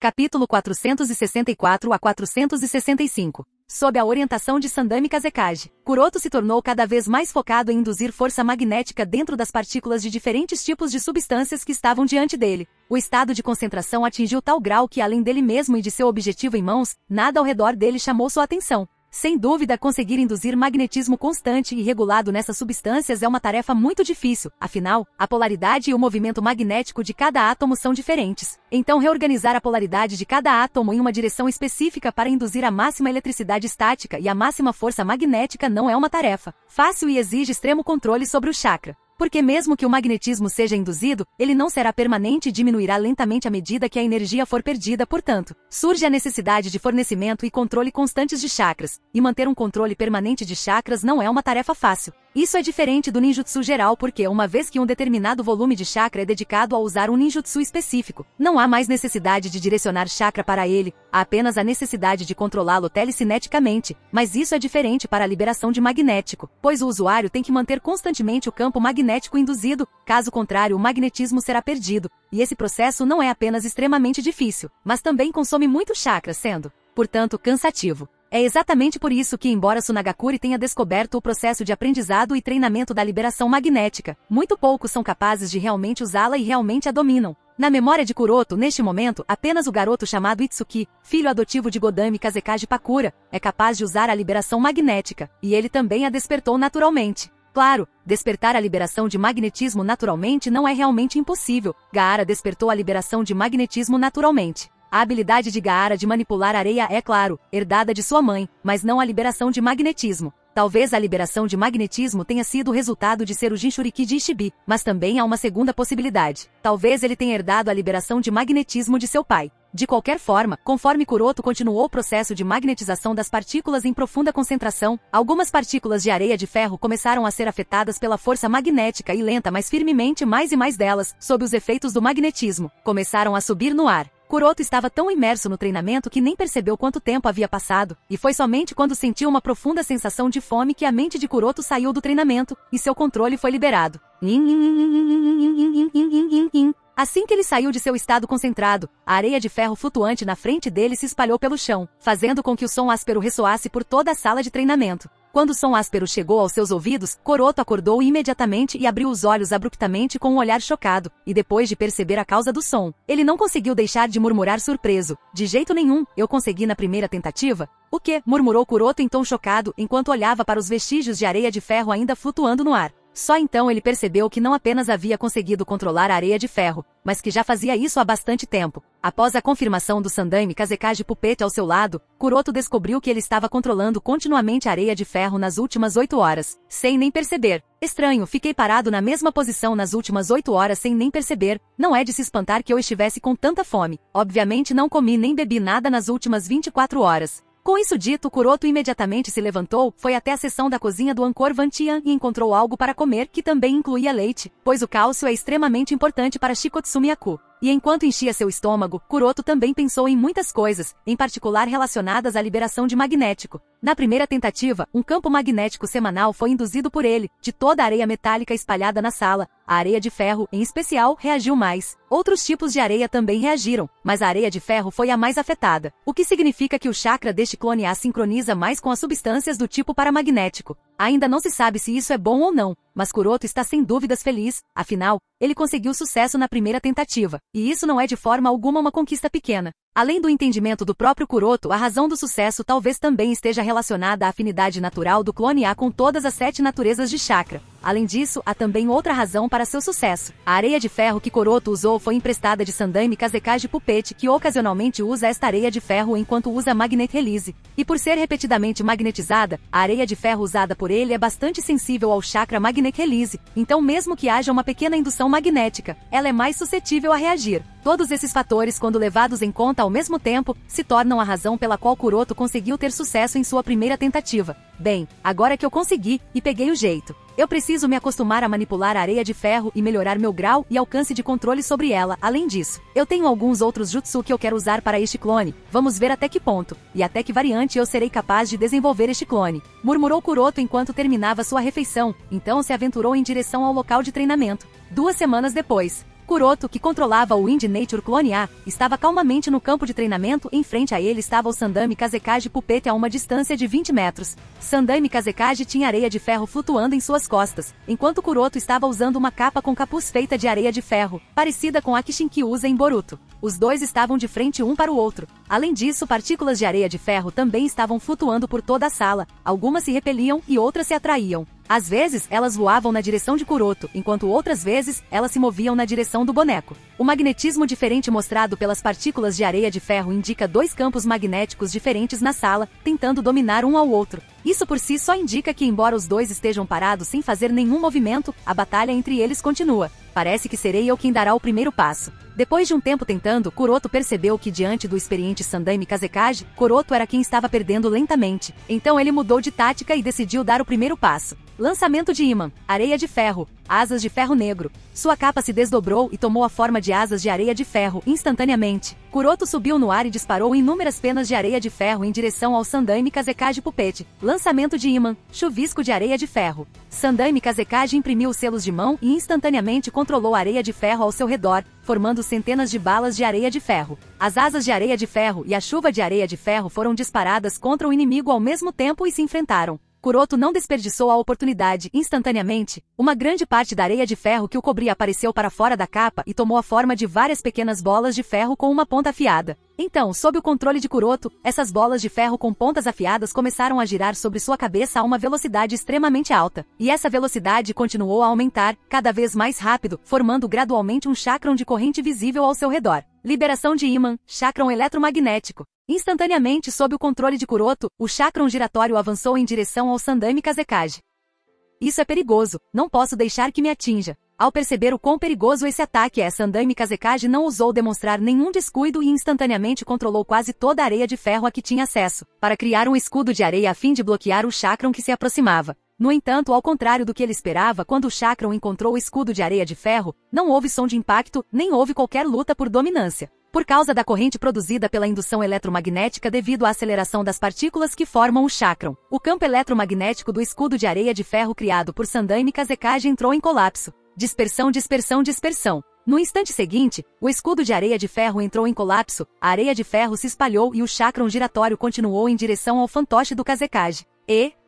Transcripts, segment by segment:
Capítulo 464 a 465. Sob a orientação de Sandaime Kazekage, Kuroto se tornou cada vez mais focado em induzir força magnética dentro das partículas de diferentes tipos de substâncias que estavam diante dele. O estado de concentração atingiu tal grau que, além dele mesmo e de seu objetivo em mãos, nada ao redor dele chamou sua atenção. Sem dúvida, conseguir induzir magnetismo constante e regulado nessas substâncias é uma tarefa muito difícil, afinal, a polaridade e o movimento magnético de cada átomo são diferentes. Então, reorganizar a polaridade de cada átomo em uma direção específica para induzir a máxima eletricidade estática e a máxima força magnética não é uma tarefa fácil e exige extremo controle sobre o chakra. Porque mesmo que o magnetismo seja induzido, ele não será permanente e diminuirá lentamente à medida que a energia for perdida, portanto, surge a necessidade de fornecimento e controle constantes de chakras, e manter um controle permanente de chakras não é uma tarefa fácil. Isso é diferente do ninjutsu geral porque, uma vez que um determinado volume de chakra é dedicado a usar um ninjutsu específico, não há mais necessidade de direcionar chakra para ele, há apenas a necessidade de controlá-lo telecineticamente, mas isso é diferente para a liberação de magnético, pois o usuário tem que manter constantemente o campo magnético induzido, caso contrário o magnetismo será perdido, e esse processo não é apenas extremamente difícil, mas também consome muito chakra, sendo, portanto, cansativo. É exatamente por isso que, embora Sunagakuri tenha descoberto o processo de aprendizado e treinamento da liberação magnética, muito poucos são capazes de realmente usá-la e realmente a dominam. Na memória de Kuroto, neste momento, apenas o garoto chamado Itsuki, filho adotivo de Godaime Kazekage Pakura, é capaz de usar a liberação magnética, e ele também a despertou naturalmente. Claro, despertar a liberação de magnetismo naturalmente não é realmente impossível. Gaara despertou a liberação de magnetismo naturalmente. A habilidade de Gaara de manipular areia é, claro, herdada de sua mãe, mas não a liberação de magnetismo. Talvez a liberação de magnetismo tenha sido o resultado de ser o Jinchuriki de Shibi, mas também há uma segunda possibilidade. Talvez ele tenha herdado a liberação de magnetismo de seu pai. De qualquer forma, conforme Kuroto continuou o processo de magnetização das partículas em profunda concentração, algumas partículas de areia de ferro começaram a ser afetadas pela força magnética e lenta mas firmemente mais e mais delas, sob os efeitos do magnetismo, começaram a subir no ar. Kuroto estava tão imerso no treinamento que nem percebeu quanto tempo havia passado, e foi somente quando sentiu uma profunda sensação de fome que a mente de Kuroto saiu do treinamento, e seu controle foi liberado. Assim que ele saiu de seu estado concentrado, a areia de ferro flutuante na frente dele se espalhou pelo chão, fazendo com que o som áspero ressoasse por toda a sala de treinamento. Quando o som áspero chegou aos seus ouvidos, Kuroto acordou imediatamente e abriu os olhos abruptamente com um olhar chocado, e depois de perceber a causa do som, ele não conseguiu deixar de murmurar surpreso. De jeito nenhum, eu consegui na primeira tentativa. O quê? Murmurou Kuroto em tom chocado, enquanto olhava para os vestígios de areia de ferro ainda flutuando no ar. Só então ele percebeu que não apenas havia conseguido controlar a areia de ferro, mas que já fazia isso há bastante tempo. Após a confirmação do Sandaime Kazekage Pupete ao seu lado, Kuroto descobriu que ele estava controlando continuamente a areia de ferro nas últimas 8 horas, sem nem perceber. Estranho, fiquei parado na mesma posição nas últimas 8 horas sem nem perceber, não é de se espantar que eu estivesse com tanta fome. Obviamente não comi nem bebi nada nas últimas 24 horas. Com isso dito, Kuroto imediatamente se levantou, foi até a seção da cozinha do Ancor Vantian e encontrou algo para comer, que também incluía leite, pois o cálcio é extremamente importante para Shikotsumiyaku. E enquanto enchia seu estômago, Kuroto também pensou em muitas coisas, em particular relacionadas à liberação de magnético. Na primeira tentativa, um campo magnético semanal foi induzido por ele, de toda a areia metálica espalhada na sala. A areia de ferro, em especial, reagiu mais. Outros tipos de areia também reagiram, mas a areia de ferro foi a mais afetada, o que significa que o chakra deste clone a sincroniza mais com as substâncias do tipo paramagnético. Ainda não se sabe se isso é bom ou não, mas Kuroto está sem dúvidas feliz, afinal, ele conseguiu sucesso na primeira tentativa, e isso não é de forma alguma uma conquista pequena. Além do entendimento do próprio Kuroto, a razão do sucesso talvez também esteja relacionada à afinidade natural do clone A com todas as 7 naturezas de chakra. Além disso, há também outra razão para seu sucesso. A areia de ferro que Kuroto usou foi emprestada de Sandaime Kazekage Pupete, que ocasionalmente usa esta areia de ferro enquanto usa Magnet Release. E por ser repetidamente magnetizada, a areia de ferro usada por ele é bastante sensível ao chakra Magnet Release, então mesmo que haja uma pequena indução magnética, ela é mais suscetível a reagir. Todos esses fatores, quando levados em conta ao mesmo tempo, se tornam a razão pela qual Kuroto conseguiu ter sucesso em sua primeira tentativa. Bem, agora que eu consegui, e peguei o jeito. Eu preciso me acostumar a manipular a areia de ferro e melhorar meu grau e alcance de controle sobre ela. Além disso, eu tenho alguns outros jutsu que eu quero usar para este clone. Vamos ver até que ponto, e até que variante eu serei capaz de desenvolver este clone. Murmurou Kuroto enquanto terminava sua refeição, então se aventurou em direção ao local de treinamento. 2 semanas depois... Kuroto, que controlava o Wind Nature Clone A, estava calmamente no campo de treinamento. Em frente a ele estava o Sandaime Kazekage Pupete a uma distância de 20 metros. Sandaime Kazekage tinha areia de ferro flutuando em suas costas, enquanto Kuroto estava usando uma capa com capuz feita de areia de ferro, parecida com a que Shinki usa em Boruto. Os dois estavam de frente um para o outro. Além disso, partículas de areia de ferro também estavam flutuando por toda a sala, algumas se repeliam e outras se atraíam. Às vezes, elas voavam na direção de Kuroto, enquanto outras vezes, elas se moviam na direção do boneco. O magnetismo diferente mostrado pelas partículas de areia de ferro indica dois campos magnéticos diferentes na sala, tentando dominar um ao outro. Isso por si só indica que, embora os dois estejam parados sem fazer nenhum movimento, a batalha entre eles continua. Parece que serei eu quem dará o primeiro passo. Depois de um tempo tentando, Kuroto percebeu que diante do experiente Sandaime Kazekage, Kuroto era quem estava perdendo lentamente. Então ele mudou de tática e decidiu dar o primeiro passo. Lançamento de ímã, areia de ferro, asas de ferro negro. Sua capa se desdobrou e tomou a forma de asas de areia de ferro instantaneamente. Kuroto subiu no ar e disparou inúmeras penas de areia de ferro em direção ao Sandaime Kazekage Pupete. Lançamento de ímã, chuvisco de areia de ferro. Sandaime Kazekage imprimiu selos de mão e instantaneamente controlou a areia de ferro ao seu redor, formando centenas de balas de areia de ferro. As asas de areia de ferro e a chuva de areia de ferro foram disparadas contra o inimigo ao mesmo tempo e se enfrentaram. Kuroto não desperdiçou a oportunidade. Instantaneamente, uma grande parte da areia de ferro que o cobria apareceu para fora da capa e tomou a forma de várias pequenas bolas de ferro com uma ponta afiada. Então, sob o controle de Kuroto, essas bolas de ferro com pontas afiadas começaram a girar sobre sua cabeça a uma velocidade extremamente alta. E essa velocidade continuou a aumentar, cada vez mais rápido, formando gradualmente um chakra de corrente visível ao seu redor. Liberação de ímã, chakra eletromagnético. Instantaneamente, sob o controle de Kuroto, o chakra giratório avançou em direção ao Sandaime Kazekage. Isso é perigoso, não posso deixar que me atinja. Ao perceber o quão perigoso esse ataque é, Sandaime Kazekage não ousou demonstrar nenhum descuido e instantaneamente controlou quase toda a areia de ferro a que tinha acesso, para criar um escudo de areia a fim de bloquear o chakra que se aproximava. No entanto, ao contrário do que ele esperava, quando o chakra encontrou o escudo de areia de ferro, não houve som de impacto, nem houve qualquer luta por dominância. Por causa da corrente produzida pela indução eletromagnética devido à aceleração das partículas que formam o chakra, o campo eletromagnético do escudo de areia de ferro criado por Sandaime Kazekage entrou em colapso. Dispersão, dispersão, dispersão. No instante seguinte, o escudo de areia de ferro entrou em colapso, a areia de ferro se espalhou e o chakra giratório continuou em direção ao fantoche do Kazekage.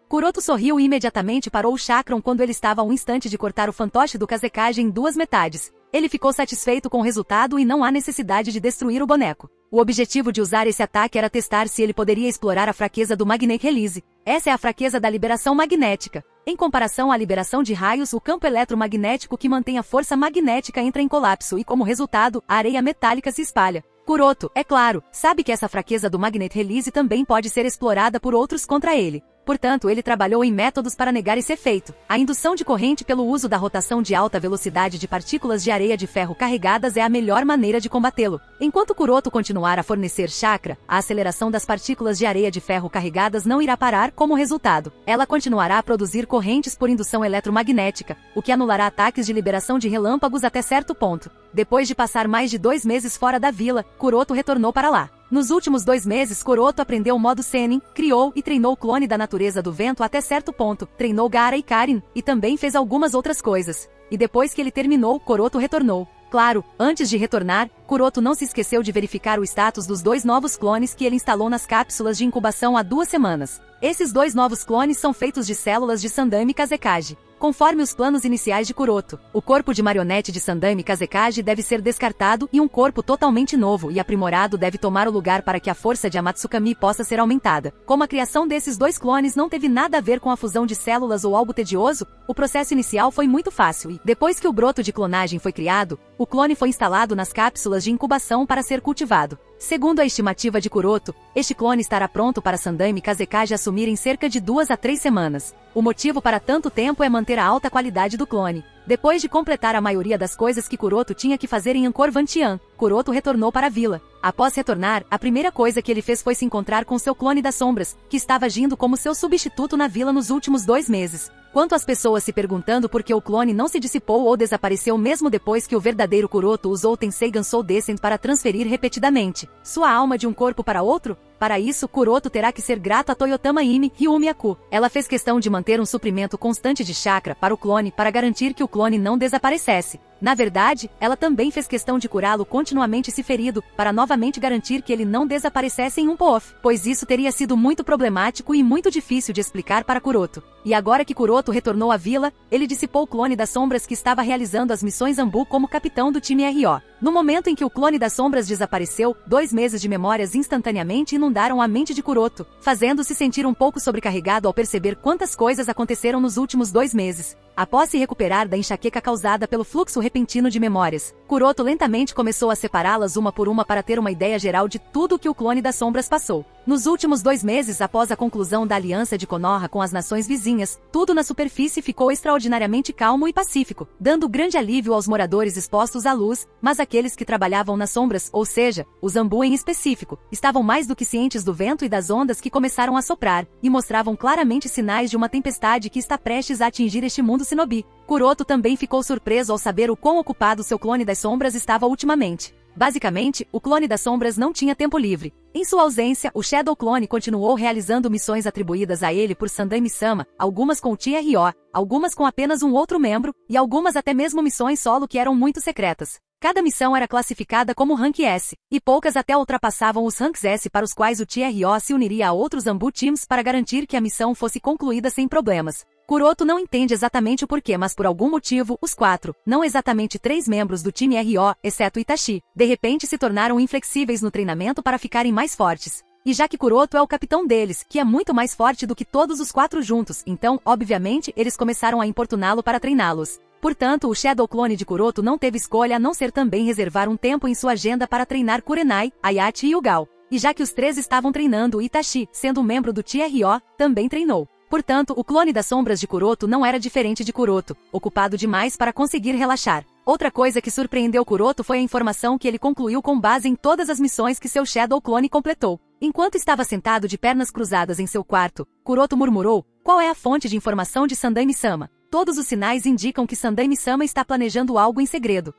Kuroto sorriu e imediatamente parou o chakra quando ele estava a um instante de cortar o fantoche do Kazekage em duas metades. Ele ficou satisfeito com o resultado e não há necessidade de destruir o boneco. O objetivo de usar esse ataque era testar se ele poderia explorar a fraqueza do Magnet Release. Essa é a fraqueza da liberação magnética. Em comparação à liberação de raios, o campo eletromagnético que mantém a força magnética entra em colapso e, como resultado, a areia metálica se espalha. Kuroto, é claro, sabe que essa fraqueza do Magnet Release também pode ser explorada por outros contra ele. Portanto, ele trabalhou em métodos para negar esse efeito. A indução de corrente pelo uso da rotação de alta velocidade de partículas de areia de ferro carregadas é a melhor maneira de combatê-lo. Enquanto Kuroto continuar a fornecer chakra, a aceleração das partículas de areia de ferro carregadas não irá parar. Como resultado, ela continuará a produzir correntes por indução eletromagnética, o que anulará ataques de liberação de relâmpagos até certo ponto. Depois de passar mais de 2 meses fora da vila, Kuroto retornou para lá. Nos últimos 2 meses, Kuroto aprendeu o modo Senin, criou e treinou o clone da natureza do vento até certo ponto, treinou Gaara e Karin, e também fez algumas outras coisas. E depois que ele terminou, Kuroto retornou. Claro, antes de retornar, Kuroto não se esqueceu de verificar o status dos 2 novos clones que ele instalou nas cápsulas de incubação há 2 semanas. Esses 2 novos clones são feitos de células de Sandaime Kazekage. Conforme os planos iniciais de Kuroto, o corpo de marionete de Sandaime Kazekage deve ser descartado e um corpo totalmente novo e aprimorado deve tomar o lugar para que a força de Amatsukami possa ser aumentada. Como a criação desses 2 clones não teve nada a ver com a fusão de células ou algo tedioso, o processo inicial foi muito fácil e, depois que o broto de clonagem foi criado, o clone foi instalado nas cápsulas de incubação para ser cultivado. Segundo a estimativa de Kuroto, este clone estará pronto para Sandaime Kazekage assumir em cerca de 2 a 3 semanas. O motivo para tanto tempo é manter a alta qualidade do clone. Depois de completar a maioria das coisas que Kuroto tinha que fazer em Ancor Vantian, Kuroto retornou para a vila. Após retornar, a primeira coisa que ele fez foi se encontrar com seu clone das sombras, que estava agindo como seu substituto na vila nos últimos 2 meses. Quanto às pessoas se perguntando por que o clone não se dissipou ou desapareceu mesmo depois que o verdadeiro Kuroto usou o Tensei Gan Soul Descent para transferir repetidamente sua alma de um corpo para outro, para isso Kuroto terá que ser grato a Toyotama Imi, Ryumiyaku. Ela fez questão de manter um suprimento constante de chakra para o clone para garantir que o clone não desaparecesse. Na verdade, ela também fez questão de curá-lo continuamente se ferido, para novamente garantir que ele não desaparecesse em um payoff, pois isso teria sido muito problemático e muito difícil de explicar para Kuroto. E agora que Kuroto retornou à vila, ele dissipou o clone das sombras que estava realizando as missões Anbu como capitão do time R.O. No momento em que o clone das sombras desapareceu, 2 meses de memórias instantaneamente inundaram a mente de Kuroto, fazendo-se sentir um pouco sobrecarregado ao perceber quantas coisas aconteceram nos últimos 2 meses. Após se recuperar da enxaqueca causada pelo fluxo repentino de memórias, Kuroto lentamente começou a separá-las uma por uma para ter uma ideia geral de tudo o que o clone das sombras passou. Nos últimos 2 meses após a conclusão da aliança de Konoha com as nações vizinhas, tudo na superfície ficou extraordinariamente calmo e pacífico, dando grande alívio aos moradores expostos à luz, mas aqueles que trabalhavam nas sombras, ou seja, os Anbu em específico, estavam mais do que cientes do vento e das ondas que começaram a soprar, e mostravam claramente sinais de uma tempestade que está prestes a atingir este mundo Shinobi. Kuroto também ficou surpreso ao saber o quão ocupado seu clone das sombras estava ultimamente. Basicamente, o clone das sombras não tinha tempo livre. Em sua ausência, o Shadow Clone continuou realizando missões atribuídas a ele por Sandaime-sama, algumas com o TRO, algumas com apenas um outro membro, e algumas até mesmo missões solo que eram muito secretas. Cada missão era classificada como Rank S, e poucas até ultrapassavam os Ranks S para os quais o TRO se uniria a outros Anbu Teams para garantir que a missão fosse concluída sem problemas. Kuroto não entende exatamente o porquê, mas por algum motivo, os 4, não exatamente 3 membros do time R.O., exceto Itachi, de repente se tornaram inflexíveis no treinamento para ficarem mais fortes. E já que Kuroto é o capitão deles, que é muito mais forte do que todos os 4 juntos, então, obviamente, eles começaram a importuná-lo para treiná-los. Portanto, o Shadow Clone de Kuroto não teve escolha a não ser também reservar um tempo em sua agenda para treinar Kurenai, Ayate e Ugal. E já que os 3 estavam treinando, Itachi, sendo um membro do time R.O., também treinou. Portanto, o clone das sombras de Kuroto não era diferente de Kuroto, ocupado demais para conseguir relaxar. Outra coisa que surpreendeu Kuroto foi a informação que ele concluiu com base em todas as missões que seu Shadow Clone completou. Enquanto estava sentado de pernas cruzadas em seu quarto, Kuroto murmurou: "Qual é a fonte de informação de Sandaime-sama? Todos os sinais indicam que Sandaime-sama está planejando algo em segredo."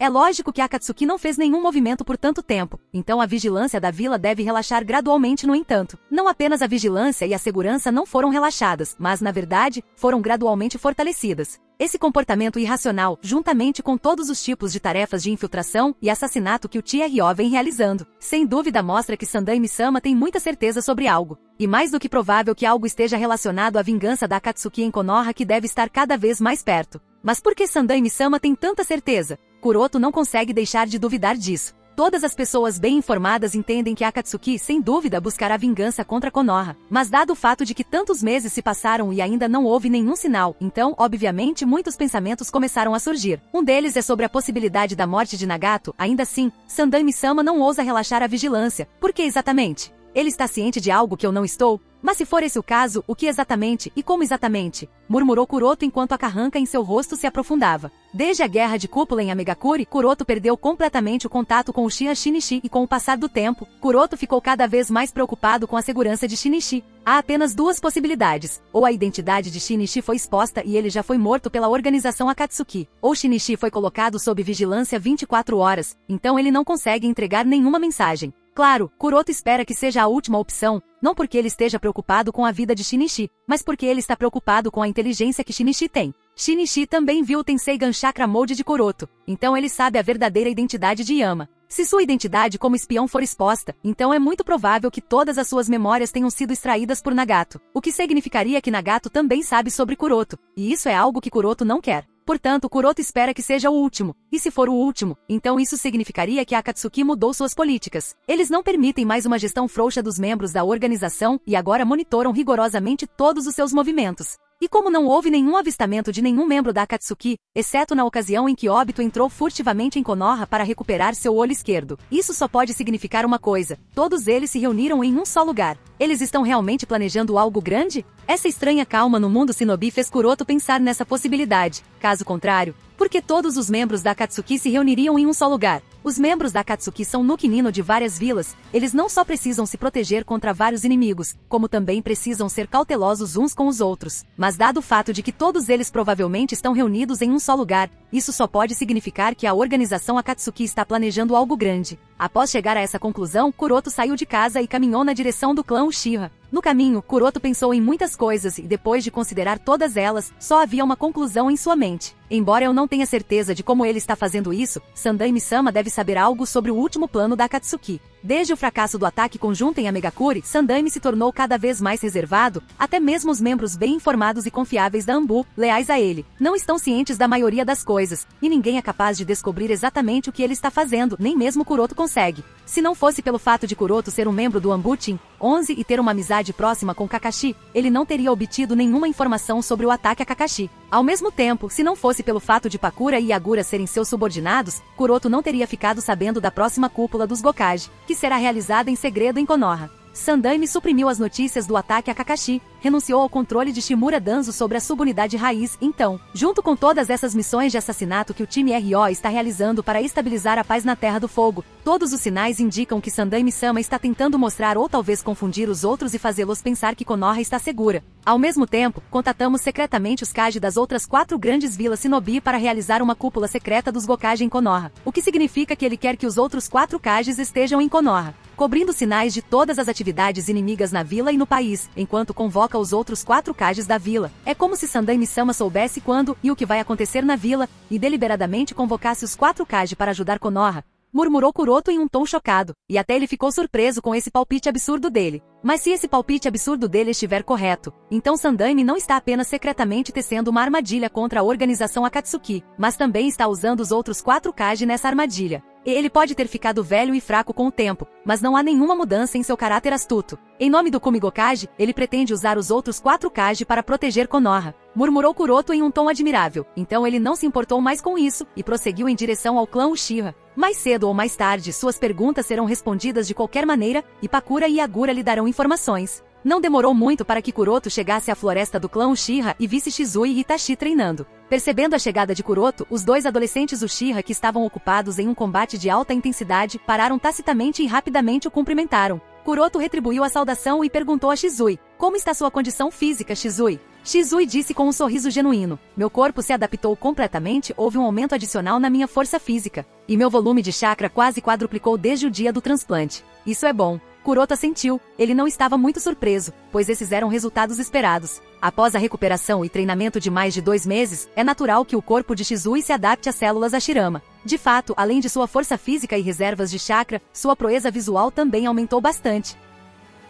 É lógico que Akatsuki não fez nenhum movimento por tanto tempo, então a vigilância da vila deve relaxar gradualmente. No entanto, não apenas a vigilância e a segurança não foram relaxadas, mas, na verdade, foram gradualmente fortalecidas. Esse comportamento irracional, juntamente com todos os tipos de tarefas de infiltração e assassinato que o TRO vem realizando, sem dúvida mostra que Sandaime-sama tem muita certeza sobre algo. E mais do que provável que algo esteja relacionado à vingança da Akatsuki em Konoha, que deve estar cada vez mais perto. Mas por que Sandaime-sama tem tanta certeza? Kuroto não consegue deixar de duvidar disso. Todas as pessoas bem informadas entendem que Akatsuki, sem dúvida, buscará vingança contra Konoha. Mas dado o fato de que tantos meses se passaram e ainda não houve nenhum sinal, então, obviamente, muitos pensamentos começaram a surgir. Um deles é sobre a possibilidade da morte de Nagato. Ainda assim, Sandaime-sama não ousa relaxar a vigilância. Por que exatamente? Ele está ciente de algo que eu não estou? Mas se for esse o caso, o que exatamente e como exatamente? Murmurou Kuroto enquanto a carranca em seu rosto se aprofundava. Desde a guerra de cúpula em Amegakure, Kuroto perdeu completamente o contato com o Shinichi e com o passar do tempo, Kuroto ficou cada vez mais preocupado com a segurança de Shinichi. Há apenas 2 possibilidades: ou a identidade de Shinichi foi exposta e ele já foi morto pela organização Akatsuki, ou Shinichi foi colocado sob vigilância 24 horas, então ele não consegue entregar nenhuma mensagem. Claro, Kuroto espera que seja a última opção, não porque ele esteja preocupado com a vida de Shinichi, mas porque ele está preocupado com a inteligência que Shinichi tem. Shinichi também viu o Tensei Gan Chakra Mode de Kuroto, então ele sabe a verdadeira identidade de Yama. Se sua identidade como espião for exposta, então é muito provável que todas as suas memórias tenham sido extraídas por Nagato, o que significaria que Nagato também sabe sobre Kuroto, e isso é algo que Kuroto não quer. Portanto, Kuroto espera que seja o último, e se for o último, então isso significaria que Akatsuki mudou suas políticas. Eles não permitem mais uma gestão frouxa dos membros da organização e agora monitoram rigorosamente todos os seus movimentos. E como não houve nenhum avistamento de nenhum membro da Akatsuki, exceto na ocasião em que Obito entrou furtivamente em Konoha para recuperar seu olho esquerdo, isso só pode significar uma coisa: todos eles se reuniram em um só lugar. Eles estão realmente planejando algo grande? Essa estranha calma no mundo Shinobi fez Kuroto pensar nessa possibilidade. Caso contrário, por que todos os membros da Akatsuki se reuniriam em um só lugar? Os membros da Akatsuki são Nuki Nino de várias vilas, eles não só precisam se proteger contra vários inimigos, como também precisam ser cautelosos uns com os outros. Mas dado o fato de que todos eles provavelmente estão reunidos em um só lugar, isso só pode significar que a organização Akatsuki está planejando algo grande. Após chegar a essa conclusão, Kuroto saiu de casa e caminhou na direção do clã Uchiha. No caminho, Kuroto pensou em muitas coisas e depois de considerar todas elas, só havia uma conclusão em sua mente. Embora eu não tenha certeza de como ele está fazendo isso, Sandaime-sama deve saber algo sobre o último plano da Akatsuki. Desde o fracasso do ataque conjunto em Amegakure, Sandaime se tornou cada vez mais reservado, até mesmo os membros bem informados e confiáveis da Anbu, leais a ele, não estão cientes da maioria das coisas, e ninguém é capaz de descobrir exatamente o que ele está fazendo, nem mesmo Kuroto consegue. Se não fosse pelo fato de Kuroto ser um membro do Anbu Team 11 e ter uma amizade próxima com Kakashi, ele não teria obtido nenhuma informação sobre o ataque a Kakashi. Ao mesmo tempo, se não fosse pelo fato de Pakura e Yagura serem seus subordinados, Kuroto não teria ficado sabendo da próxima cúpula dos Gokage, que será realizada em segredo em Konoha. Sandaime suprimiu as notícias do ataque a Kakashi, renunciou ao controle de Shimura Danzo sobre a subunidade raiz, então, junto com todas essas missões de assassinato que o time R.O. está realizando para estabilizar a paz na Terra do Fogo, todos os sinais indicam que Sandaime-sama está tentando mostrar ou talvez confundir os outros e fazê-los pensar que Konoha está segura. Ao mesmo tempo, contatamos secretamente os Kage das outras 4 grandes vilas Shinobi para realizar uma cúpula secreta dos Gokage em Konoha, o que significa que ele quer que os outros 4 Kages estejam em Konoha, cobrindo sinais de todas as atividades inimigas na vila e no país, enquanto convoca os outros 4 Kages da vila. É como se Sandaime-sama soubesse quando e o que vai acontecer na vila, e deliberadamente convocasse os 4 Kage para ajudar Konoha, murmurou Kuroto em um tom chocado, e até ele ficou surpreso com esse palpite absurdo dele. Mas se esse palpite absurdo dele estiver correto, então Sandaime não está apenas secretamente tecendo uma armadilha contra a organização Akatsuki, mas também está usando os outros 4 Kage nessa armadilha. Ele pode ter ficado velho e fraco com o tempo, mas não há nenhuma mudança em seu caráter astuto. Em nome do Kumigokage, ele pretende usar os outros 4 Kage para proteger Konoha, murmurou Kuroto em um tom admirável. Então ele não se importou mais com isso, e prosseguiu em direção ao clã Uchiha. Mais cedo ou mais tarde, suas perguntas serão respondidas de qualquer maneira, e Pakura e Yagura lhe darão informações. Não demorou muito para que Kuroto chegasse à floresta do clã Uchiha e visse Shisui e Itachi treinando. Percebendo a chegada de Kuroto, os 2 adolescentes Uchiha que estavam ocupados em um combate de alta intensidade pararam tacitamente e rapidamente o cumprimentaram. Kuroto retribuiu a saudação e perguntou a Shisui: "Como está sua condição física, Shisui?" Shisui disse com um sorriso genuíno: "Meu corpo se adaptou completamente, houve um aumento adicional na minha força física, e meu volume de chakra quase quadruplicou desde o dia do transplante. Isso é bom." Kuroto assentiu, ele não estava muito surpreso, pois esses eram resultados esperados. Após a recuperação e treinamento de mais de 2 meses, é natural que o corpo de Shisui se adapte às células Ashirama. De fato, além de sua força física e reservas de chakra, sua proeza visual também aumentou bastante.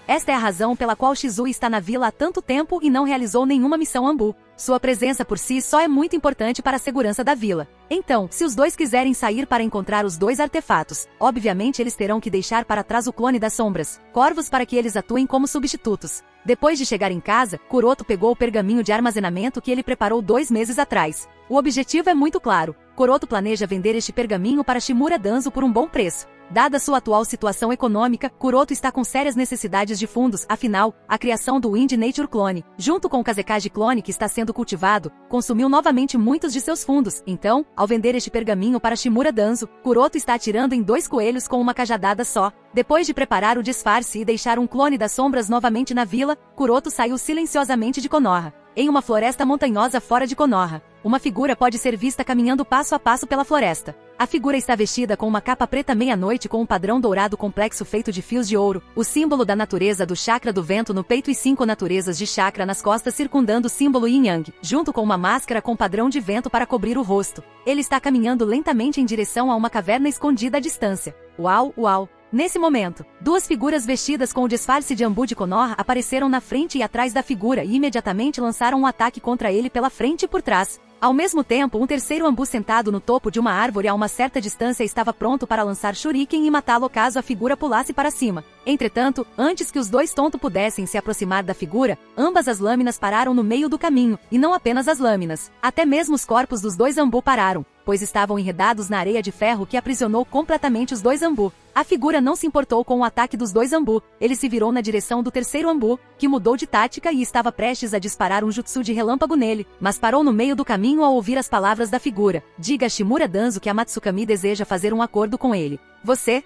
Esta é a razão pela qual Shisui está na vila há tanto tempo e não realizou nenhuma missão Anbu. Sua presença por si só é muito importante para a segurança da vila. Então, se os 2 quiserem sair para encontrar os 2 artefatos, obviamente eles terão que deixar para trás o clone das sombras, corvos, para que eles atuem como substitutos. Depois de chegar em casa, Kuroto pegou o pergaminho de armazenamento que ele preparou 2 meses atrás. O objetivo é muito claro. Kuroto planeja vender este pergaminho para Shimura Danzo por um bom preço. Dada sua atual situação econômica, Kuroto está com sérias necessidades de fundos, afinal, a criação do Wind Nature Clone, junto com o Kazekage Clone que está sendo cultivado, consumiu novamente muitos de seus fundos. Então, ao vender este pergaminho para Shimura Danzo, Kuroto está atirando em 2 coelhos com uma cajadada só. Depois de preparar o disfarce e deixar um clone das sombras novamente na vila, Kuroto saiu silenciosamente de Konoha. Em uma floresta montanhosa fora de Konoha, uma figura pode ser vista caminhando passo a passo pela floresta. A figura está vestida com uma capa preta meia-noite com um padrão dourado complexo feito de fios de ouro, o símbolo da natureza do chakra do vento no peito e 5 naturezas de chakra nas costas circundando o símbolo yin-yang, junto com uma máscara com padrão de vento para cobrir o rosto. Ele está caminhando lentamente em direção a uma caverna escondida à distância. Uau, uau! Nesse momento, 2 figuras vestidas com o disfarce de Anbu de Konoha apareceram na frente e atrás da figura e imediatamente lançaram um ataque contra ele pela frente e por trás. Ao mesmo tempo, um terceiro Anbu sentado no topo de uma árvore a uma certa distância estava pronto para lançar shuriken e matá-lo caso a figura pulasse para cima. Entretanto, antes que os 2 tontos pudessem se aproximar da figura, ambas as lâminas pararam no meio do caminho, e não apenas as lâminas. Até mesmo os corpos dos 2 Anbu pararam, pois estavam enredados na areia de ferro que aprisionou completamente os 2 Anbu. A figura não se importou com o ataque dos 2 Anbu, ele se virou na direção do terceiro Anbu, que mudou de tática e estava prestes a disparar um jutsu de relâmpago nele, mas parou no meio do caminho ao ouvir as palavras da figura. Diga a Shimura Danzo que a Amatsukami deseja fazer um acordo com ele. Você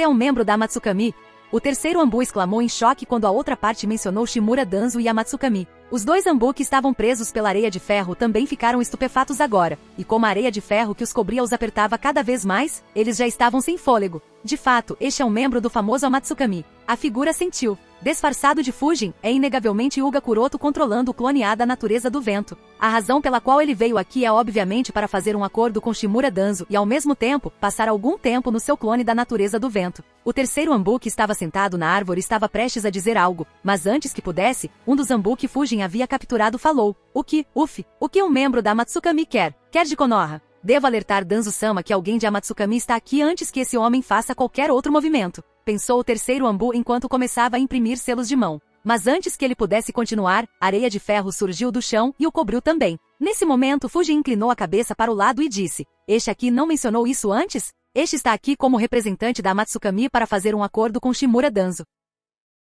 é um membro da Amatsukami? O terceiro Anbu exclamou em choque quando a outra parte mencionou Shimura Danzo e Amatsukami. Os dois Anbu que estavam presos pela areia de ferro também ficaram estupefatos agora, e como a areia de ferro que os cobria os apertava cada vez mais, eles já estavam sem fôlego. De fato, este é um membro do famoso Amatsukami. A figura sentiu. Disfarçado de Fujin, é inegavelmente Yuga Kuroto controlando o clone A da natureza do vento. A razão pela qual ele veio aqui é obviamente para fazer um acordo com Shimura Danzo e ao mesmo tempo, passar algum tempo no seu clone da natureza do vento. O terceiro Anbu que estava sentado na árvore estava prestes a dizer algo, mas antes que pudesse, um dos Anbu que Fujin havia capturado falou. O que um membro da Amatsukami quer? Quer de Konoha? Devo alertar Danzo-sama que alguém de Amatsukami está aqui antes que esse homem faça qualquer outro movimento. Pensou o terceiro Anbu enquanto começava a imprimir selos de mão. Mas antes que ele pudesse continuar, areia de ferro surgiu do chão e o cobriu também. Nesse momento, Fujin inclinou a cabeça para o lado e disse, este aqui não mencionou isso antes? Este está aqui como representante da Amatsukami para fazer um acordo com Shimura Danzo.